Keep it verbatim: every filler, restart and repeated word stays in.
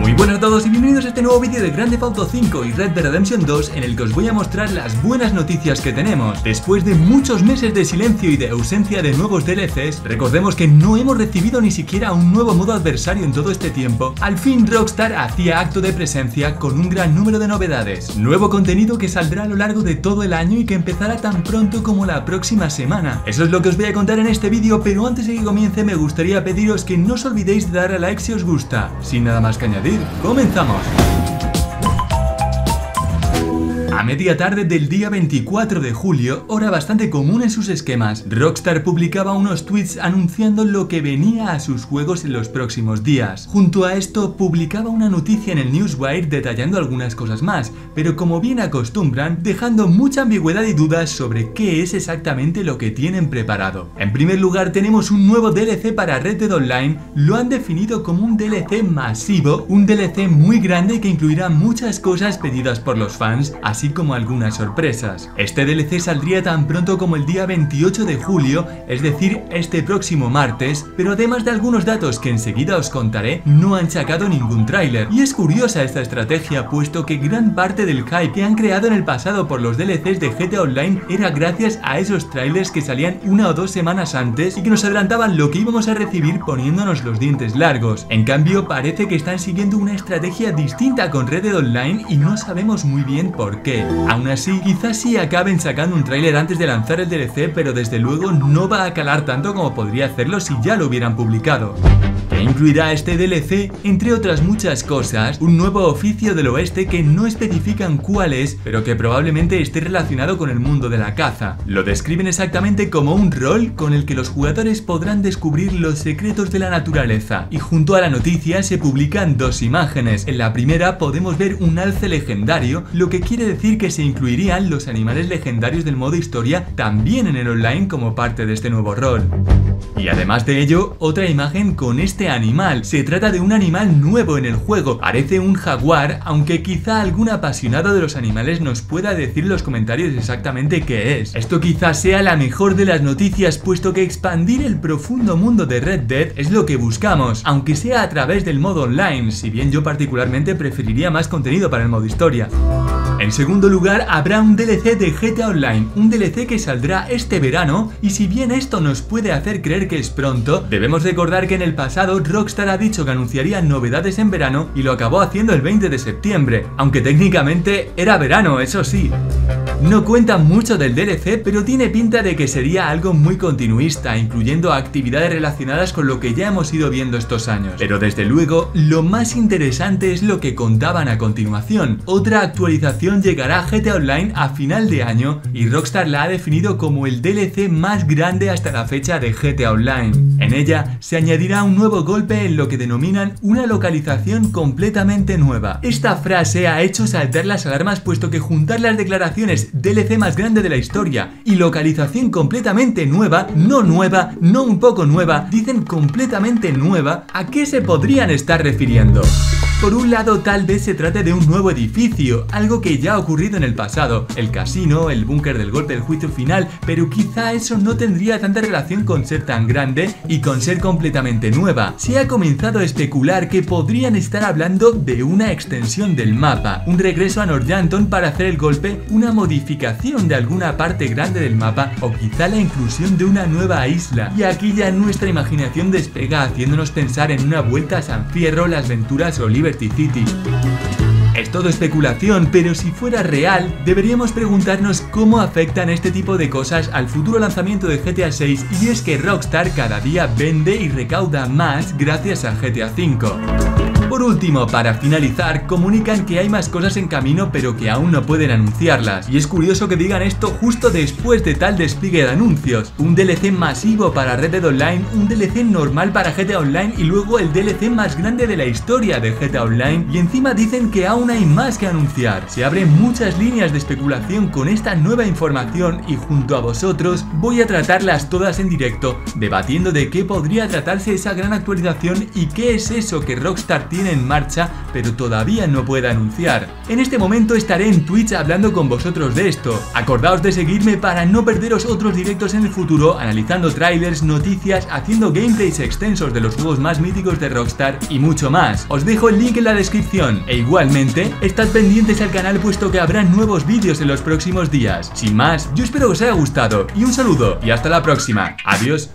Muy buenas a todos y bienvenidos a este nuevo vídeo de Grand Theft Auto cinco y Red Dead Redemption dos, en el que os voy a mostrar las buenas noticias que tenemos. Después de muchos meses de silencio y de ausencia de nuevos D L Cs, recordemos que no hemos recibido ni siquiera un nuevo modo adversario en todo este tiempo. Al fin Rockstar hacía acto de presencia con un gran número de novedades. Nuevo contenido que saldrá a lo largo de todo el año y que empezará tan pronto como la próxima semana. Eso es lo que os voy a contar en este vídeo, pero antes de que comience me gustaría pediros que no os olvidéis de dar a like si os gusta. Sin nada más que añadir, comenzamos. A media tarde del día veinticuatro de julio, hora bastante común en sus esquemas, Rockstar publicaba unos tweets anunciando lo que venía a sus juegos en los próximos días. Junto a esto, publicaba una noticia en el Newswire detallando algunas cosas más, pero como bien acostumbran, dejando mucha ambigüedad y dudas sobre qué es exactamente lo que tienen preparado. En primer lugar, tenemos un nuevo D L C para Red Dead Online. Lo han definido como un D L C masivo, un D L C muy grande que incluirá muchas cosas pedidas por los fans, así como algunas sorpresas. Este D L C saldría tan pronto como el día veintiocho de julio, es decir, este próximo martes, pero además de algunos datos que enseguida os contaré, no han sacado ningún tráiler. Y es curiosa esta estrategia, puesto que gran parte del hype que han creado en el pasado por los D L Cs de G T A Online era gracias a esos trailers que salían una o dos semanas antes y que nos adelantaban lo que íbamos a recibir poniéndonos los dientes largos. En cambio, parece que están siguiendo una estrategia distinta con Red Dead Online y no sabemos muy bien por qué. Aún así, quizás sí acaben sacando un tráiler antes de lanzar el D L C, pero desde luego no va a calar tanto como podría hacerlo si ya lo hubieran publicado. ¿Qué incluirá este D L C? Entre otras muchas cosas, un nuevo oficio del oeste que no especifican cuál es, pero que probablemente esté relacionado con el mundo de la caza. Lo describen exactamente como un rol con el que los jugadores podrán descubrir los secretos de la naturaleza. Y junto a la noticia se publican dos imágenes. En la primera podemos ver un alce legendario, lo que quiere decir que se incluirían los animales legendarios del modo historia también en el online como parte de este nuevo rol. Y además de ello, otra imagen con este animal. Se trata de un animal nuevo en el juego, parece un jaguar, aunque quizá algún apasionado de los animales nos pueda decir en los comentarios exactamente qué es. Esto quizás sea la mejor de las noticias, puesto que expandir el profundo mundo de Red Dead es lo que buscamos, aunque sea a través del modo online, si bien yo particularmente preferiría más contenido para el modo historia. En segundo lugar, habrá un D L C de G T A Online, un D L C que saldrá este verano, y si bien esto nos puede hacer creer que es pronto, debemos recordar que en el pasado Rockstar ha dicho que anunciaría novedades en verano y lo acabó haciendo el veinte de septiembre, aunque técnicamente era verano, eso sí. No cuenta mucho del D L C, pero tiene pinta de que sería algo muy continuista, incluyendo actividades relacionadas con lo que ya hemos ido viendo estos años. Pero desde luego, lo más interesante es lo que contaban a continuación. Otra actualización llegará a G T A Online a final de año y Rockstar la ha definido como el D L C más grande hasta la fecha de G T A Online. En ella se añadirá un nuevo golpe en lo que denominan una localización completamente nueva. Esta frase ha hecho saltar las alarmas, puesto que juntar las declaraciones D L C más grande de la historia y localización completamente nueva, no nueva, no un poco nueva, dicen completamente nueva, ¿a qué se podrían estar refiriendo? Por un lado, tal vez se trate de un nuevo edificio, algo que ya ha ocurrido en el pasado, el casino, el búnker del golpe del juicio final, pero quizá eso no tendría tanta relación con ser tan grande y con ser completamente nueva. Se ha comenzado a especular que podrían estar hablando de una extensión del mapa, un regreso a North Yankton para hacer el golpe, una modificación de alguna parte grande del mapa o quizá la inclusión de una nueva isla. Y aquí ya nuestra imaginación despega, haciéndonos pensar en una vuelta a San Fierro, Las Venturas o Liberty City. Es todo especulación, pero si fuera real, deberíamos preguntarnos cómo afectan este tipo de cosas al futuro lanzamiento de G T A seis, y es que Rockstar cada día vende y recauda más gracias a G T A cinco. Por último, para finalizar, comunican que hay más cosas en camino pero que aún no pueden anunciarlas. Y es curioso que digan esto justo después de tal despliegue de anuncios. Un D L C masivo para Red Dead Online, un D L C normal para G T A Online y luego el D L C más grande de la historia de G T A Online. Y encima dicen que aún hay más que anunciar. Se abren muchas líneas de especulación con esta nueva información y junto a vosotros voy a tratarlas todas en directo, debatiendo de qué podría tratarse esa gran actualización y qué es eso que Rockstar tiene pone en marcha, pero todavía no puede anunciar. En este momento estaré en Twitch hablando con vosotros de esto. Acordaos de seguirme para no perderos otros directos en el futuro, analizando trailers, noticias, haciendo gameplays extensos de los juegos más míticos de Rockstar y mucho más. Os dejo el link en la descripción e igualmente, estad pendientes al canal puesto que habrá nuevos vídeos en los próximos días. Sin más, yo espero que os haya gustado y un saludo y hasta la próxima. Adiós.